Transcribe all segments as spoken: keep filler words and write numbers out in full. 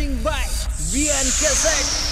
presenting by B N Cassettes,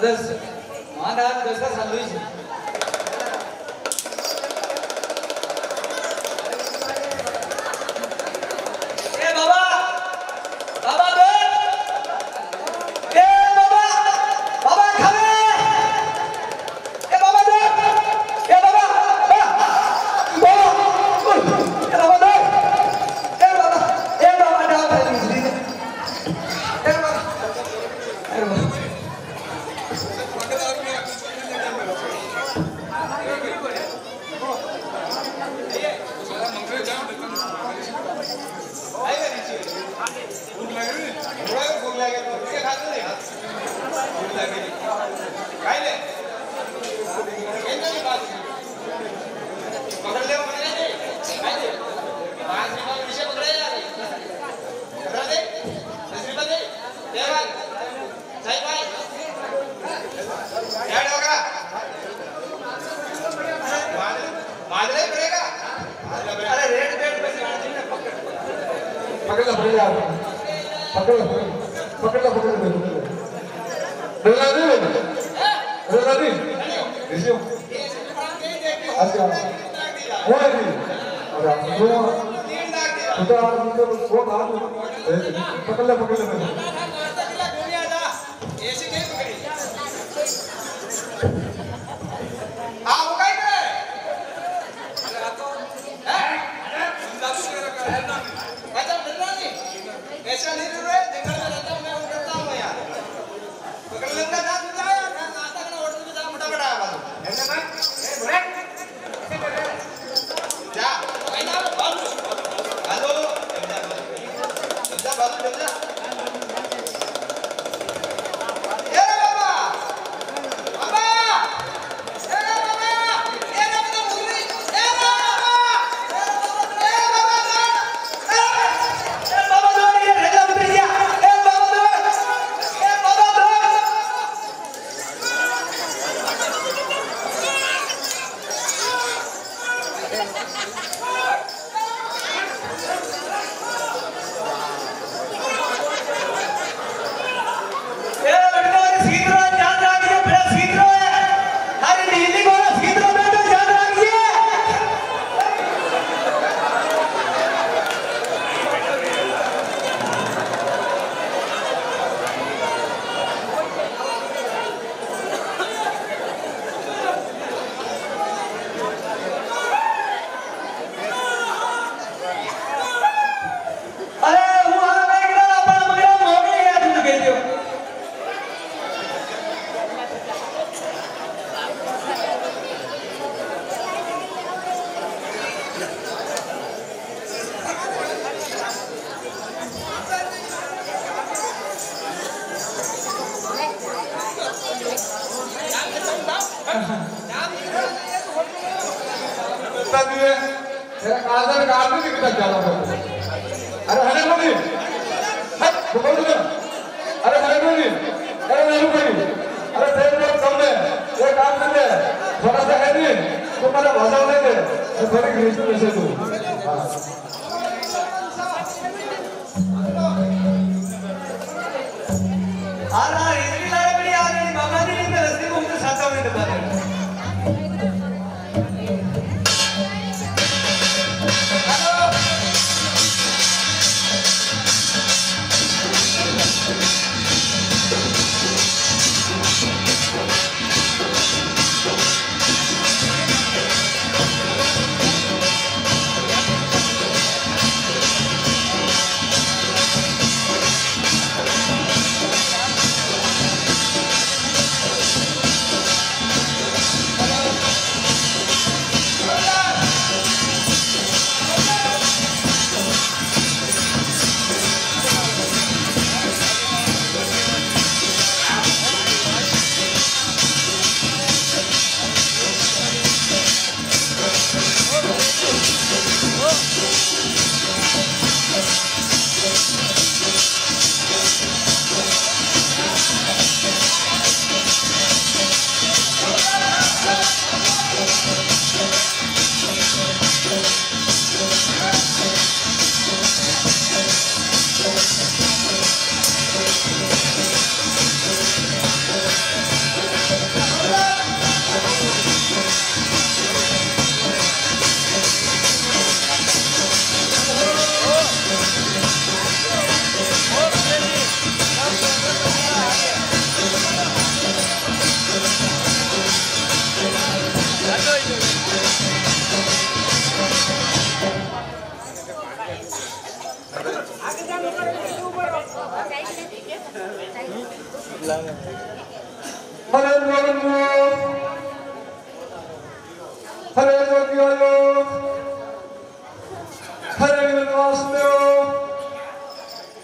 This,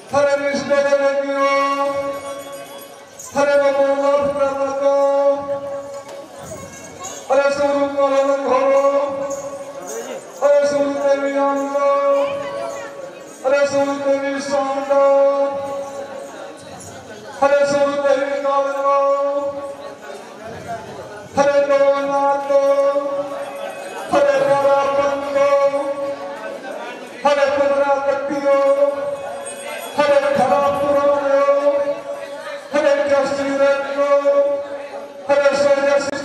Hare Krishna, Hare Krishna,